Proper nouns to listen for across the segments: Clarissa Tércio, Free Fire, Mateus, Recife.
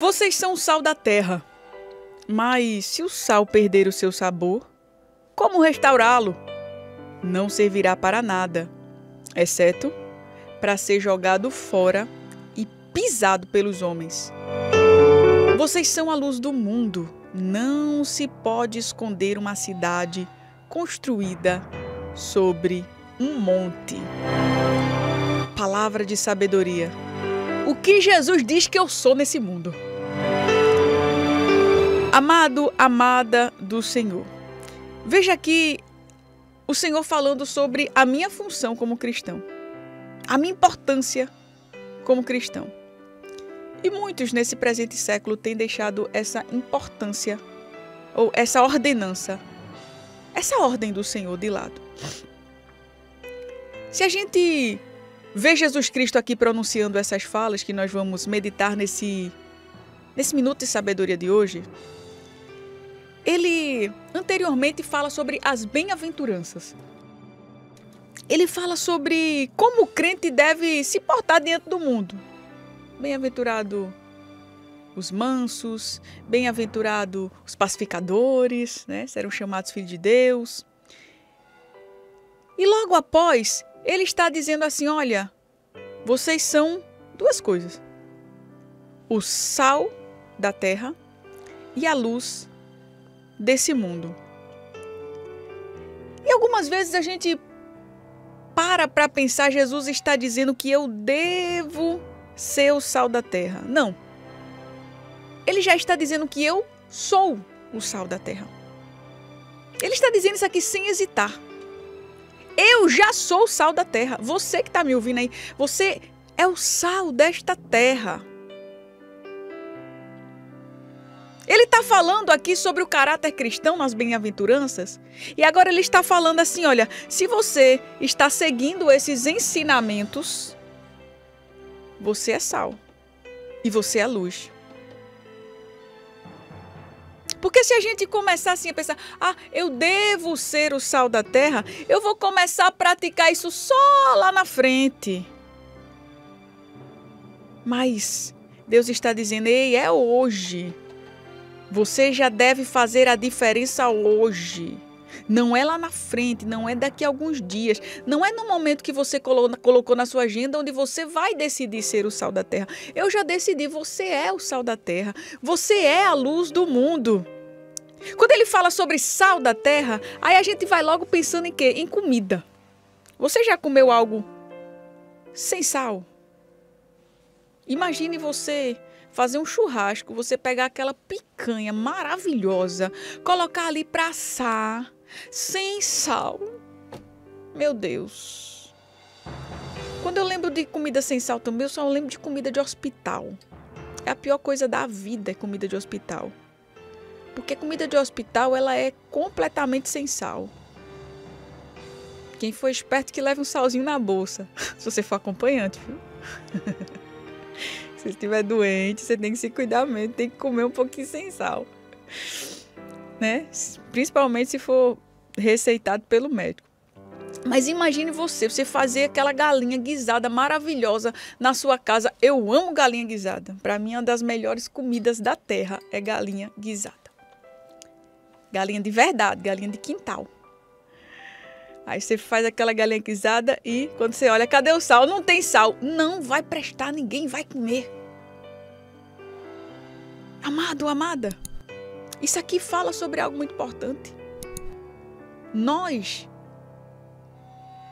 Vocês são o sal da terra, mas se o sal perder o seu sabor, como restaurá-lo? Não servirá para nada, exceto para ser jogado fora e pisado pelos homens. Vocês são a luz do mundo. Não se pode esconder uma cidade construída sobre um monte. Palavra de sabedoria. O que Jesus diz que eu sou nesse mundo? Amado, amada do Senhor, veja aqui o Senhor falando sobre a minha função como cristão, a minha importância como cristão. E muitos nesse presente século têm deixado essa importância, ou essa ordenança, essa ordem do Senhor de lado. Se a gente vê Jesus Cristo aqui pronunciando essas falas que nós vamos meditar nesse minuto de sabedoria de hoje, ele anteriormente fala sobre as bem-aventuranças. Ele fala sobre como o crente deve se portar diante do mundo. Bem-aventurado os mansos, bem-aventurado os pacificadores, né? Serão chamados filhos de Deus. E logo após, ele está dizendo assim, olha, vocês são duas coisas. O sal da terra e a luz desse mundo. E algumas vezes a gente para pensar, Jesus está dizendo que eu devo ser o sal da terra. Não. Ele já está dizendo que eu sou o sal da terra. Ele está dizendo isso aqui sem hesitar. Eu já sou o sal da terra. Você que está me ouvindo aí, você é o sal desta terra. Ele está falando aqui sobre o caráter cristão nas bem-aventuranças. E agora ele está falando assim, olha, se você está seguindo esses ensinamentos, você é sal e você é luz. Porque se a gente começar assim a pensar, ah, eu devo ser o sal da terra, eu vou começar a praticar isso só lá na frente. Mas Deus está dizendo, ei, é hoje. Você já deve fazer a diferença hoje. Não é lá na frente, não é daqui a alguns dias, não é no momento que você colocou na sua agenda onde você vai decidir ser o sal da terra. Eu já decidi, você é o sal da terra, você é a luz do mundo. Quando ele fala sobre sal da terra, aí a gente vai logo pensando em quê? Em comida. Você já comeu algo sem sal? Imagine você fazer um churrasco, você pegar aquela picanha maravilhosa, colocar ali para assar, sem sal. Meu Deus. Quando eu lembro de comida sem sal também, eu só lembro de comida de hospital. É a pior coisa da vida, é comida de hospital. Porque comida de hospital, ela é completamente sem sal. Quem for esperto que leve um salzinho na bolsa, se você for acompanhante, viu? Se você estiver doente, você tem que se cuidar mesmo, tem que comer um pouquinho sem sal. Né? Principalmente se for receitado pelo médico. Mas imagine você fazer aquela galinha guisada maravilhosa na sua casa. Eu amo galinha guisada. Para mim, uma das melhores comidas da terra é galinha guisada. Galinha de verdade, galinha de quintal. Aí você faz aquela galinha guisada e quando você olha, cadê o sal? Não tem sal. Não vai prestar, ninguém vai comer. Amado, amada, isso aqui fala sobre algo muito importante. Nós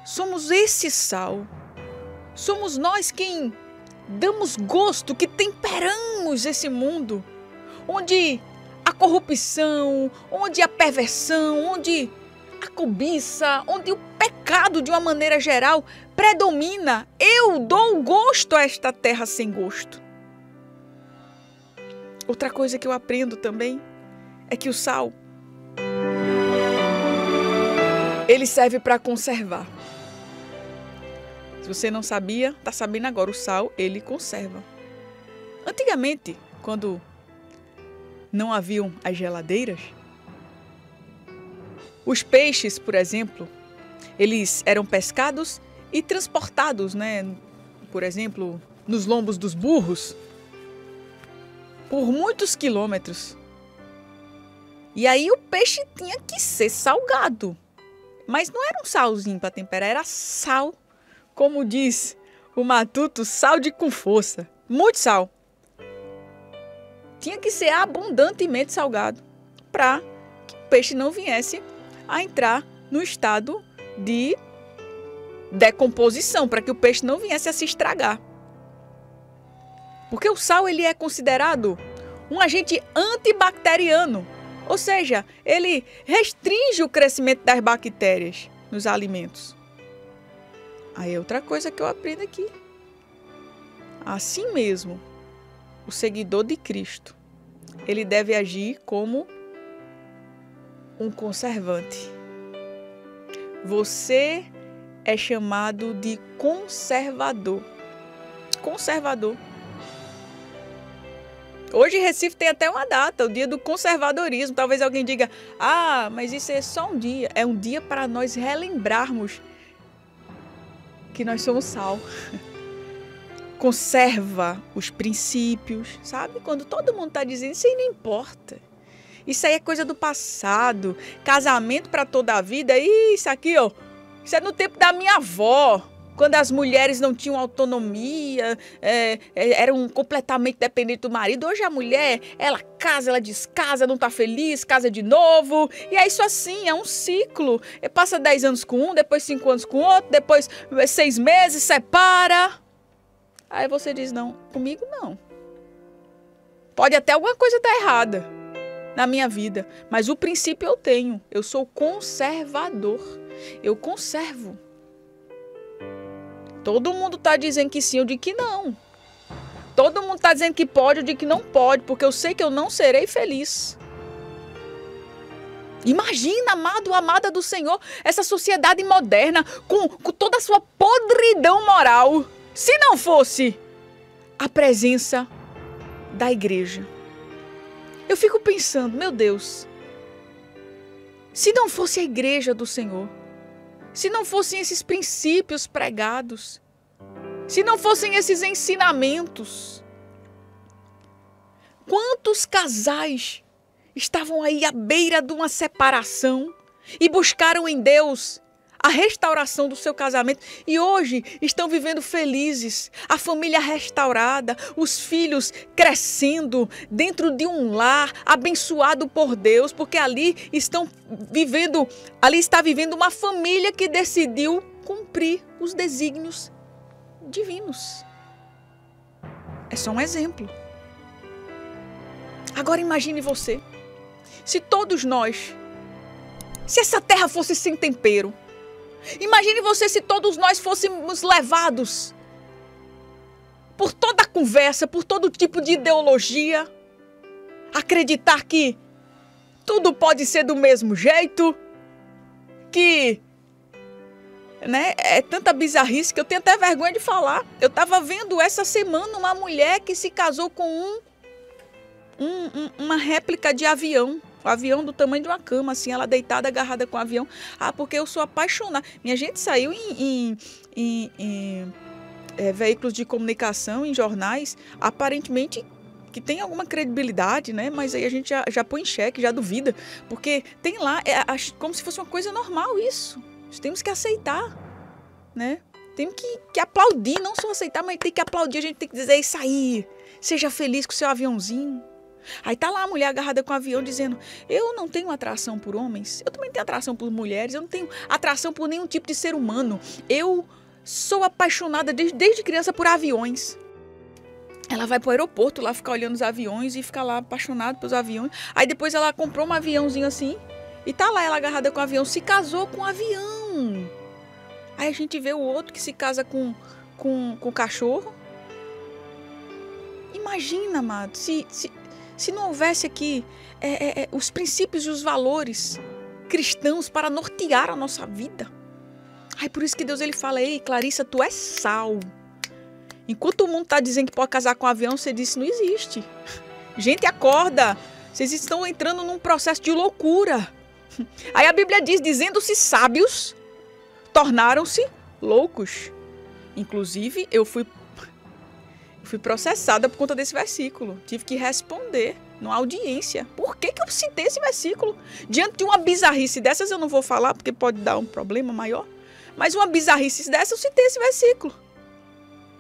somos esse sal. Somos nós quem damos gosto, que temperamos esse mundo. Onde a corrupção, onde a perversão, onde a cobiça, onde o pecado de uma maneira geral predomina. Eu dou gosto a esta terra sem gosto. Outra coisa que eu aprendo também é que o sal, ele serve para conservar. Se você não sabia, tá sabendo agora, o sal, ele conserva. Antigamente, quando não haviam as geladeiras, os peixes, por exemplo, eles eram pescados e transportados, né? Por exemplo, nos lombos dos burros. por muitos quilômetros. E aí o peixe tinha que ser salgado. Mas não era um salzinho para temperar, era sal. Como diz o matuto, sal de com força. Muito sal. Tinha que ser abundantemente salgado para que o peixe não viesse a entrar no estado de decomposição, para que o peixe não viesse a se estragar. Porque o sal ele é considerado um agente antibacteriano, ou seja, ele restringe o crescimento das bactérias nos alimentos. Aí é outra coisa que eu aprendo aqui. Assim mesmo, o seguidor de Cristo, ele deve agir como um conservante. Você é chamado de conservador. Conservador. Hoje Recife tem até uma data, o dia do conservadorismo. Talvez alguém diga, ah, mas isso é só um dia. É um dia para nós relembrarmos que nós somos sal. Conserva os princípios, sabe? Quando todo mundo está dizendo, isso aí não importa. Isso aí é coisa do passado, casamento para toda a vida. Isso aqui, ó, isso é no tempo da minha avó. Quando as mulheres não tinham autonomia, eram completamente dependentes do marido. Hoje a mulher, ela casa, ela descasa, não tá feliz, casa de novo. E é isso assim, é um ciclo. Passa 10 anos com um, depois 5 anos com outro, depois 6 meses, separa. Aí você diz, não, comigo não. Pode até alguma coisa estar errada na minha vida, mas o princípio eu tenho. Eu sou conservador, eu conservo. Todo mundo está dizendo que sim, eu digo que não. Todo mundo está dizendo que pode, eu digo que não pode, porque eu sei que eu não serei feliz. Imagina, amado, amada do Senhor, essa sociedade moderna com toda a sua podridão moral, se não fosse a presença da igreja. Eu fico pensando, meu Deus, se não fosse a igreja do Senhor, se não fossem esses princípios pregados, se não fossem esses ensinamentos, quantos casais estavam aí à beira de uma separação e buscaram em Deus a restauração do seu casamento e hoje estão vivendo felizes, a família restaurada, os filhos crescendo dentro de um lar abençoado por Deus, porque ali está vivendo uma família que decidiu cumprir os desígnios divinos. É só um exemplo. Agora imagine você, se todos nós, se essa terra fosse sem tempero. Imagine você se todos nós fôssemos levados por toda a conversa, por todo tipo de ideologia, acreditar que tudo pode ser do mesmo jeito, que é tanta bizarrice que eu tenho até vergonha de falar. Eu estava vendo essa semana uma mulher que se casou com uma réplica de avião. O avião do tamanho de uma cama, assim, ela deitada, agarrada com o avião. Ah, porque eu sou apaixonada. Minha gente saiu em veículos de comunicação, em jornais, aparentemente que tem alguma credibilidade, né? Mas aí a gente já põe em xeque, já duvida. Porque tem lá, como se fosse uma coisa normal isso. Nós temos que aceitar, né? Temos que aplaudir, não só aceitar, mas tem que aplaudir. A gente tem que dizer, é isso aí, seja feliz com o seu aviãozinho. Aí tá lá a mulher agarrada com o avião dizendo, eu não tenho atração por homens, eu também tenho atração por mulheres, eu não tenho atração por nenhum tipo de ser humano. Eu sou apaixonada desde criança por aviões. Ela vai pro aeroporto lá, fica olhando os aviões e fica lá apaixonada pelos aviões. Aí depois ela comprou um aviãozinho assim e tá lá ela agarrada com o avião, se casou com o avião. Aí a gente vê o outro que se casa com o cachorro. Imagina, amado, se não houvesse aqui os princípios e os valores cristãos para nortear a nossa vida. Ai, por isso que Deus ele fala, ei, Clarissa, tu és sal. Enquanto o mundo está dizendo que pode casar com um avião, você disse, não existe. Gente, acorda. Vocês estão entrando num processo de loucura. Aí a Bíblia diz, dizendo-se sábios, tornaram-se loucos. Inclusive, eu fui... Eu fui processada por conta desse versículo. Tive que responder numa audiência. Por que que eu citei esse versículo? Diante de uma bizarrice dessas, eu não vou falar porque pode dar um problema maior. Mas uma bizarrice dessa, eu citei esse versículo.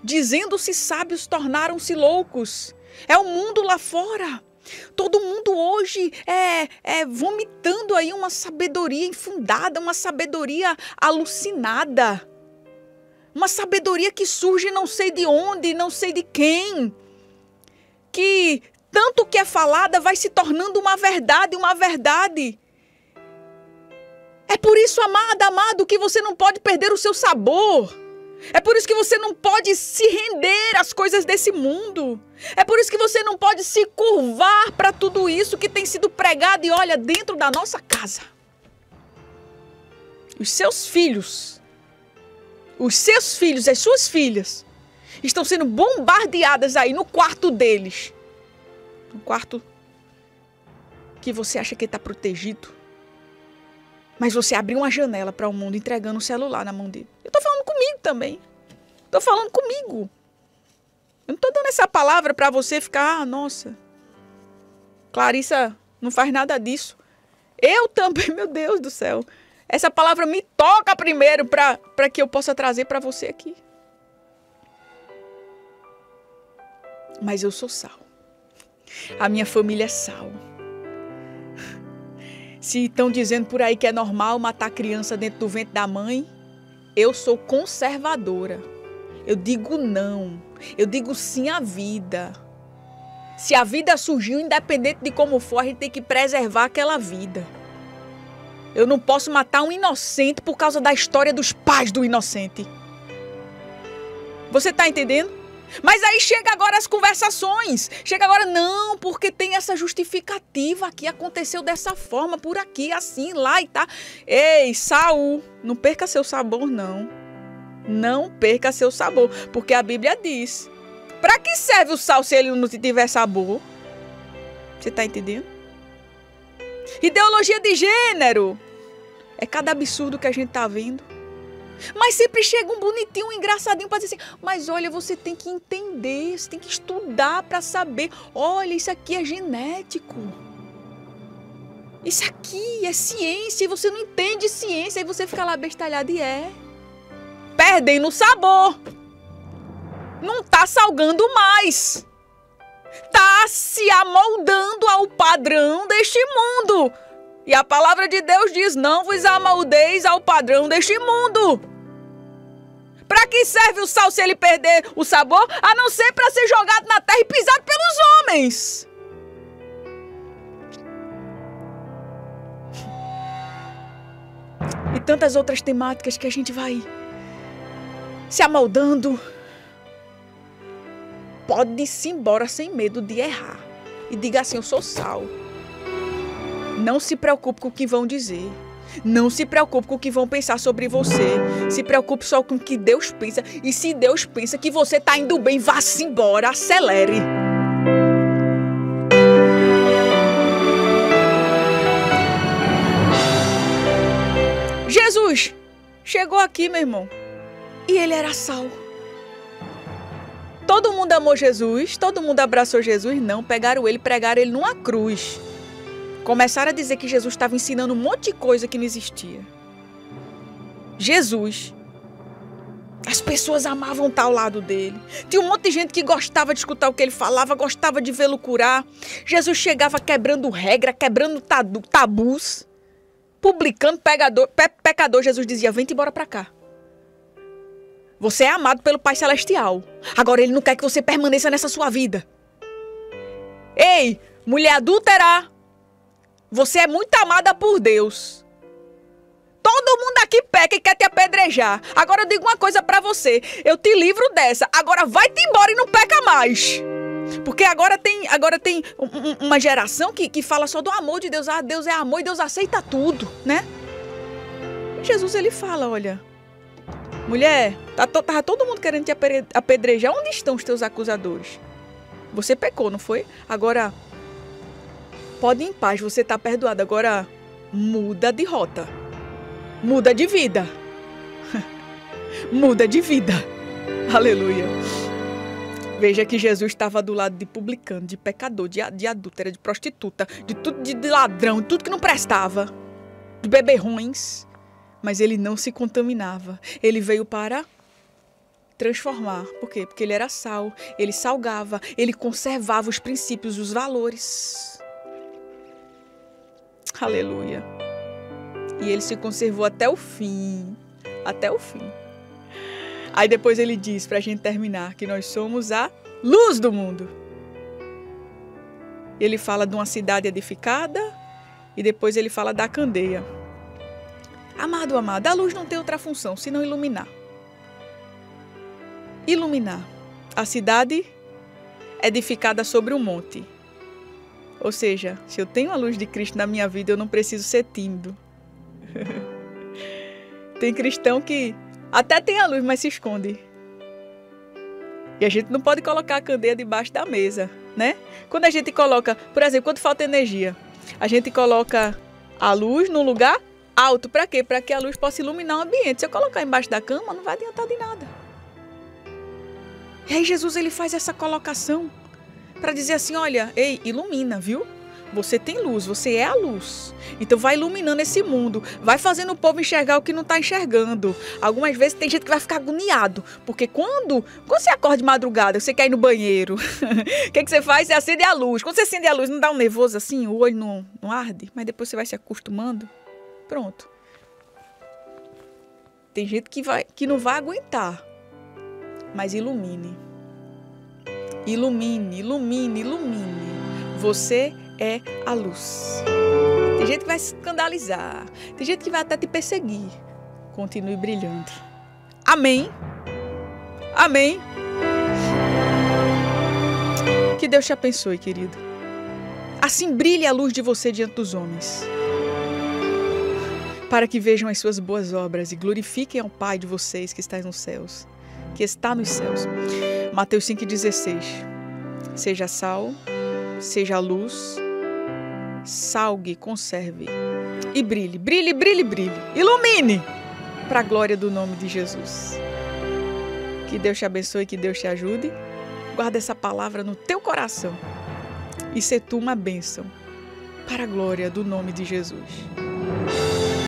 Dizendo-se sábios, tornaram-se loucos. É o mundo lá fora. Todo mundo hoje é vomitando aí uma sabedoria infundada, uma sabedoria alucinada. Uma sabedoria que surge não sei de onde, não sei de quem. Que tanto que é falada vai se tornando uma verdade, uma verdade. É por isso, amada, amado, que você não pode perder o seu sabor. É por isso que você não pode se render às coisas desse mundo. É por isso que você não pode se curvar para tudo isso que tem sido pregado e, olha, dentro da nossa casa. Os seus filhos, os seus filhos, as suas filhas estão sendo bombardeadas aí no quarto deles. No quarto que você acha que está protegido. Mas você abriu uma janela para o mundo entregando o celular na mão dele. Eu estou falando comigo também. Estou falando comigo. Eu não estou dando essa palavra para você ficar, ah, nossa, Clarissa não faz nada disso. Eu também, meu Deus do céu. Essa palavra me toca primeiro para que eu possa trazer para você aqui. Mas eu sou sal. A minha família é sal. Se estão dizendo por aí que é normal matar criança dentro do ventre da mãe, eu sou conservadora. Eu digo não. Eu digo sim à vida. Se a vida surgiu, independente de como for, a gente tem que preservar aquela vida. Eu não posso matar um inocente por causa da história dos pais do inocente. Você está entendendo? Mas aí chega agora as conversações, chega agora, não, porque tem essa justificativa aqui, aconteceu dessa forma, por aqui, assim, lá e tá. Ei, Saul, não perca seu sabor, não. Não perca seu sabor, porque a Bíblia diz, para que serve o sal se ele não tiver sabor? Você tá entendendo? Ideologia de gênero, é cada absurdo que a gente tá vendo. Mas sempre chega um bonitinho, um engraçadinho para dizer assim, mas olha, você tem que entender, você tem que estudar para saber. Olha, isso aqui é genético. Isso aqui é ciência e você não entende ciência. Aí você fica lá bestalhado e perdem no sabor. Não tá salgando mais. Tá se amoldando ao padrão deste mundo. E a palavra de Deus diz, não vos amoldeis ao padrão deste mundo. Para que serve o sal se ele perder o sabor? A não ser para ser jogado na terra e pisado pelos homens. E tantas outras temáticas que a gente vai se amoldando. Pode-se embora sem medo de errar. E diga assim, eu sou sal. Não se preocupe com o que vão dizer. Não se preocupe com o que vão pensar sobre você. Se preocupe só com o que Deus pensa. E se Deus pensa que você está indo bem, vá-se embora, acelere. Jesus chegou aqui, meu irmão, e ele era sal. Todo mundo amou Jesus, todo mundo abraçou Jesus. Não, pegaram ele, pregaram ele numa cruz. Começaram a dizer que Jesus estava ensinando um monte de coisa que não existia. Jesus. As pessoas amavam estar ao lado dele. Tinha um monte de gente que gostava de escutar o que ele falava, gostava de vê-lo curar. Jesus chegava quebrando regra, quebrando tabus, publicando pecador. Jesus dizia, vem-te embora para cá. Você é amado pelo Pai Celestial. Agora ele não quer que você permaneça nessa sua vida. Ei, mulher adúltera! Você é muito amada por Deus. Todo mundo aqui peca e quer te apedrejar. Agora eu digo uma coisa pra você. Eu te livro dessa. Agora vai-te embora e não peca mais. Porque agora tem uma geração que fala só do amor de Deus. Ah, Deus é amor e Deus aceita tudo, né? E Jesus, ele fala, olha. Mulher, tava todo mundo querendo te apedrejar. Onde estão os teus acusadores? Você pecou, não foi? Agora... pode ir em paz, você está perdoado. Agora, muda de rota. Muda de vida. Muda de vida. Aleluia. Veja que Jesus estava do lado de publicano, de pecador, de adúltera, de prostituta, de tudo, de ladrão, de tudo que não prestava, de beberrões. Mas ele não se contaminava. Ele veio para transformar. Por quê? Porque ele era sal, ele salgava, ele conservava os princípios, os valores. Aleluia. E ele se conservou até o fim. Até o fim. Aí depois ele diz, para a gente terminar, que nós somos a luz do mundo. Ele fala de uma cidade edificada e depois ele fala da candeia. Amado, amado, a luz não tem outra função senão iluminar. Iluminar. A cidade edificada sobre um monte. Ou seja, se eu tenho a luz de Cristo na minha vida, eu não preciso ser tímido. Tem cristão que até tem a luz, mas se esconde. E a gente não pode colocar a candeia debaixo da mesa, né? Quando a gente coloca, por exemplo, quando falta energia, a gente coloca a luz num lugar alto. Para quê? Para que a luz possa iluminar o ambiente. Se eu colocar embaixo da cama, não vai adiantar de nada. E aí Jesus, ele faz essa colocação para dizer assim, olha, ei, ilumina, viu? Você tem luz, você é a luz. Então vai iluminando esse mundo, vai fazendo o povo enxergar o que não está enxergando. Algumas vezes tem gente que vai ficar agoniado, porque quando você acorda de madrugada, você quer ir no banheiro, o que você faz? Você acende a luz. Quando você acende a luz, não dá um nervoso assim? O olho não arde? Mas depois você vai se acostumando. Pronto. Tem gente que não vai aguentar. Mas ilumine. Ilumine, ilumine, ilumine. Você é a luz. Tem gente que vai se escandalizar. Tem gente que vai até te perseguir. Continue brilhando. Amém. Amém. Que Deus te abençoe, querido. Assim brilhe a luz de você diante dos homens, para que vejam as suas boas obras e glorifiquem ao Pai de vocês que está nos céus. Que está nos céus. Mateus 5,16. Seja sal, seja luz, salgue, conserve e brilhe, brilhe, brilhe, brilhe. Ilumine para a glória do nome de Jesus. Que Deus te abençoe, que Deus te ajude. Guarda essa palavra no teu coração e se tu uma bênção para a glória do nome de Jesus.